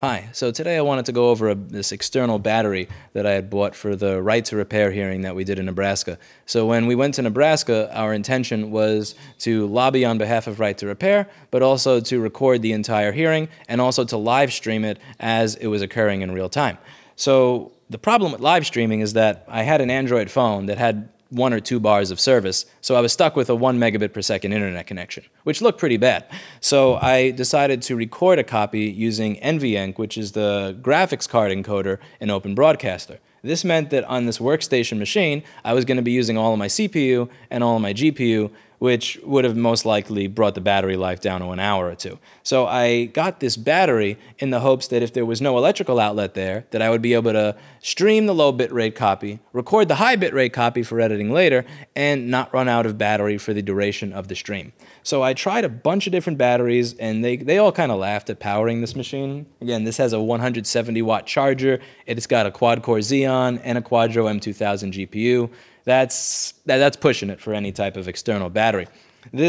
Hi, so today I wanted to go over this external battery that I had bought for the right to repair hearing that we did in Nebraska. So when we went to Nebraska, our intention was to lobby on behalf of right to repair, but also to record the entire hearing and also to live stream it as it was occurring in real time. So the problem with live streaming is that I had an Android phone that had 1 or 2 bars of service, so I was stuck with a 1 megabit per second internet connection, which looked pretty bad. So I decided to record a copy using NVENC, which is the graphics card encoder in Open Broadcaster. This meant that on this workstation machine, I was going to be using all of my CPU and all of my GPU, which would have most likely brought the battery life down to 1 hour or 2. So I got this battery in the hopes that if there was no electrical outlet there, that I would be able to stream the low bitrate copy, record the high bitrate copy for editing later, and not run out of battery for the duration of the stream. So I tried a bunch of different batteries, and they all kind of laughed at powering this machine. Again, this has a 170-watt charger. It's got a quad-core Xeon and a Quadro M2000 GPU. That's pushing it for any type of external battery.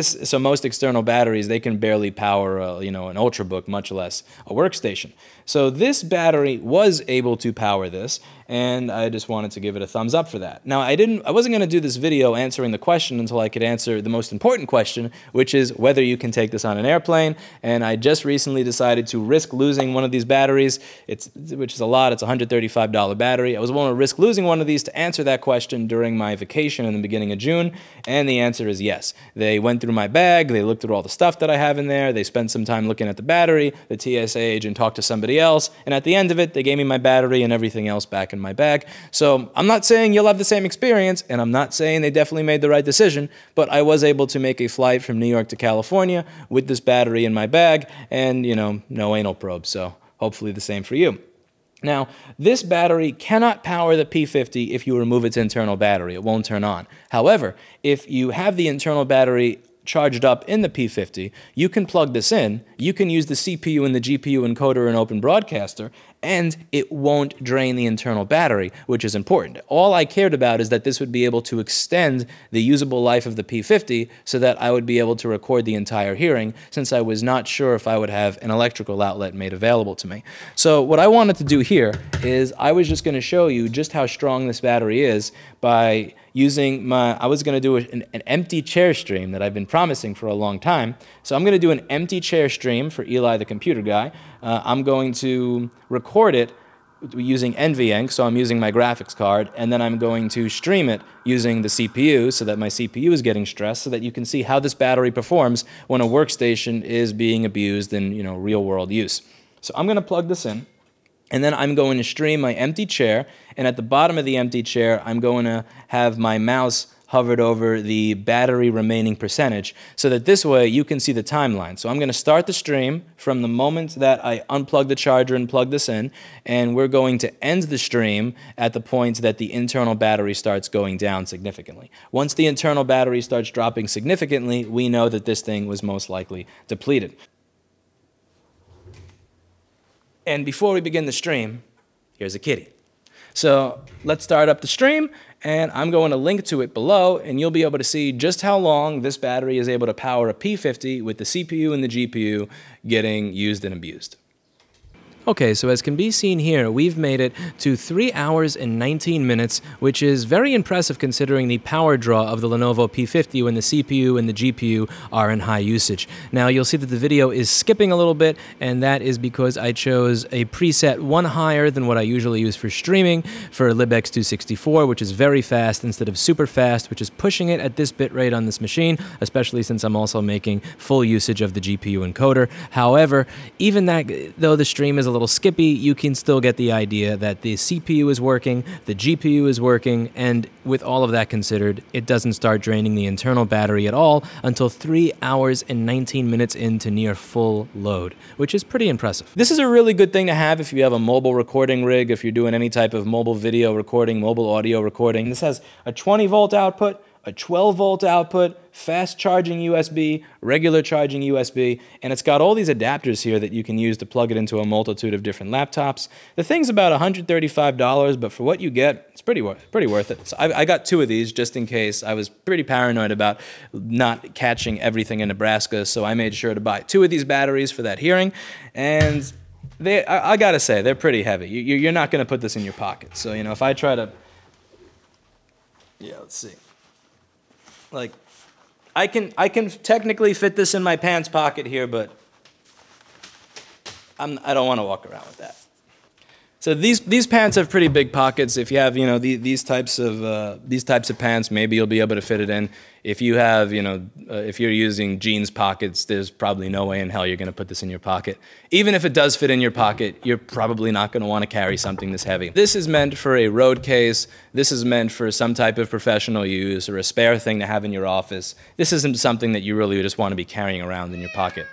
So most external batteries, they can barely power an Ultrabook, much less a workstation. So this battery was able to power this, and I just wanted to give it a thumbs up for that. Now, I wasn't going to do this video answering the question until I could answer the most important question, which is whether you can take this on an airplane. And I just recently decided to risk losing one of these batteries, which is a lot. It's a $135 battery. I was willing to risk losing one of these to answer that question during my vacation in the beginning of June, and the answer is yes. They went through my bag, they looked through all the stuff that I have in there, they spent some time looking at the battery, the TSA agent talked to somebody else, and at the end of it, they gave me my battery and everything else back in my bag. So I'm not saying you'll have the same experience, and I'm not saying they definitely made the right decision, but I was able to make a flight from New York to California with this battery in my bag and, no anal probe, so hopefully the same for you. Now, this battery cannot power the P50 if you remove its internal battery. It won't turn on. However, if you have the internal battery charged up in the P50, you can plug this in, you can use the CPU and the GPU encoder in Open Broadcaster, and it won't drain the internal battery, which is important. All I cared about is that this would be able to extend the usable life of the P50 so that I would be able to record the entire hearing, since I was not sure if I would have an electrical outlet made available to me. So what I wanted to do here is I was just going to show you just how strong this battery is by using I was going to do an empty chair stream that I've been promising for a long time. So I'm going to do an empty chair stream for Eli the computer guy. I'm going to record it using NVENC, so I'm using my graphics card, and then I'm going to stream it using the CPU so that my CPU is getting stressed, so that you can see how this battery performs when a workstation is being abused in real-world use. So I'm going to plug this in, and then I'm going to stream my empty chair, and at the bottom of the empty chair, I'm going to have my mouse hovered over the battery remaining percentage, so that this way you can see the timeline. So I'm going to start the stream from the moment that I unplug the charger and plug this in, and we're going to end the stream at the point that the internal battery starts going down significantly. Once the internal battery starts dropping significantly, we know that this thing was most likely depleted. And before we begin the stream, here's a kitty. So let's start up the stream, and I'm going to link to it below, and you'll be able to see just how long this battery is able to power a P50 with the CPU and the GPU getting used and abused. Okay, so as can be seen here, we've made it to 3 hours and 19 minutes, which is very impressive considering the power draw of the Lenovo P50 when the CPU and the GPU are in high usage. Now, you'll see that the video is skipping a little bit, and that is because I chose a preset one higher than what I usually use for streaming, for LibX264, which is very fast instead of super fast, which is pushing it at this bitrate on this machine, especially since I'm also making full usage of the GPU encoder. However, even though the stream is a little skippy, you can still get the idea that the CPU is working, the GPU is working, and with all of that considered, it doesn't start draining the internal battery at all until 3 hours and 19 minutes into near full load, which is pretty impressive. This is a really good thing to have if you have a mobile recording rig, if you're doing any type of mobile video recording, mobile audio recording. This has a 20-volt output, a 12-volt output, fast charging USB, regular charging USB, and it's got all these adapters here that you can use to plug it into a multitude of different laptops. The thing's about $135, but for what you get, it's pretty worth it. So I got 2 of these just in case. I was pretty paranoid about not catching everything in Nebraska, so I made sure to buy 2 of these batteries for that hearing, and I gotta say, they're pretty heavy. You're not gonna put this in your pocket. So, you know, if I try to, yeah, let's see. Like, I can technically fit this in my pants pocket here, but I don't wanna walk around with that. So these pants have pretty big pockets. If you have, you know, these types of pants, maybe you'll be able to fit it in. If you have, you know, if you're using jeans pockets, there's probably no way in hell you're going to put this in your pocket. Even if it does fit in your pocket, you're probably not going to want to carry something this heavy. This is meant for a road case. This is meant for some type of professional use or a spare thing to have in your office. This isn't something that you really just want to be carrying around in your pocket.